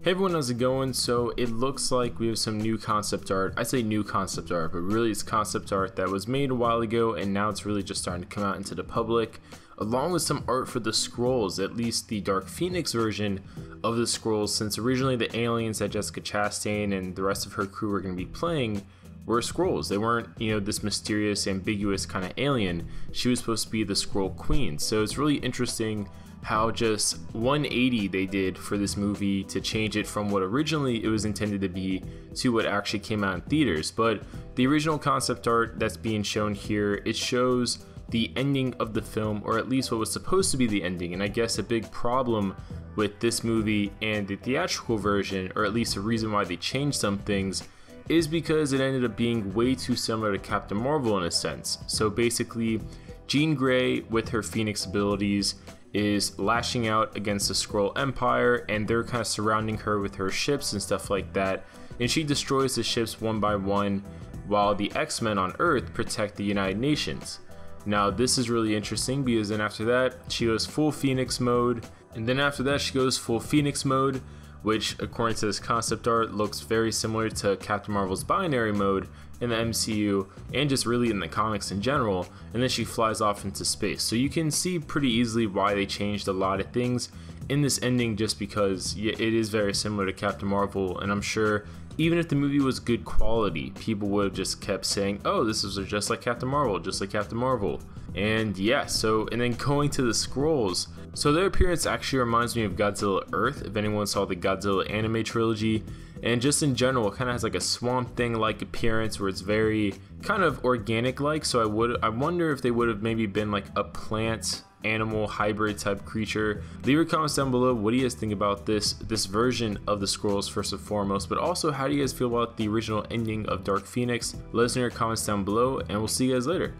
Hey everyone, how's it going? So it looks like we have some new concept art. I say new concept art, but really it's concept art that was made a while ago and now it's really just starting to come out into the public, along with some art for the Skrulls, at least the Dark Phoenix version of the Skrulls, since originally the aliens that Jessica Chastain and the rest of her crew were going to be playing were Skrulls. They weren't, you know, this mysterious, ambiguous kind of alien. She was supposed to be the Skrull Queen. So it's really interesting how just 180 they did for this movie to change it from what originally it was intended to be to what actually came out in theaters. But the original concept art that's being shown here, it shows the ending of the film, or at least what was supposed to be the ending. And I guess a big problem with this movie and the theatrical version, or at least the reason why they changed some things, is because it ended up being way too similar to Captain Marvel in a sense. So basically, Jean Grey with her Phoenix abilities is lashing out against the Skrull Empire, and they're kind of surrounding her with her ships and stuff like that, and she destroys the ships one by one while the X-Men on Earth protect the United Nations. Now this is really interesting because then after that she goes full Phoenix mode, and then after that she goes full Phoenix mode, which according to this concept art looks very similar to Captain Marvel's binary mode in the MCU and just really in the comics in general, and then she flies off into space. So you can see pretty easily why they changed a lot of things in this ending, just because it is very similar to Captain Marvel, and I'm sure even if the movie was good quality, people would have just kept saying, oh, this is just like Captain Marvel, just like Captain Marvel. And yeah, and then going to the Skrulls, so their appearance actually reminds me of Godzilla Earth, if anyone saw the Godzilla anime trilogy. And just in general, it kind of has like a Swamp Thing like appearance where it's very kind of organic like. So I wonder if they would have maybe been like a plant animal hybrid type creature. Leave your comments down below. What do you guys think about this version of the Skrulls first and foremost, but also how do you guys feel about the original ending of Dark Phoenix? Let us know in your comments down below, and we'll see you guys later.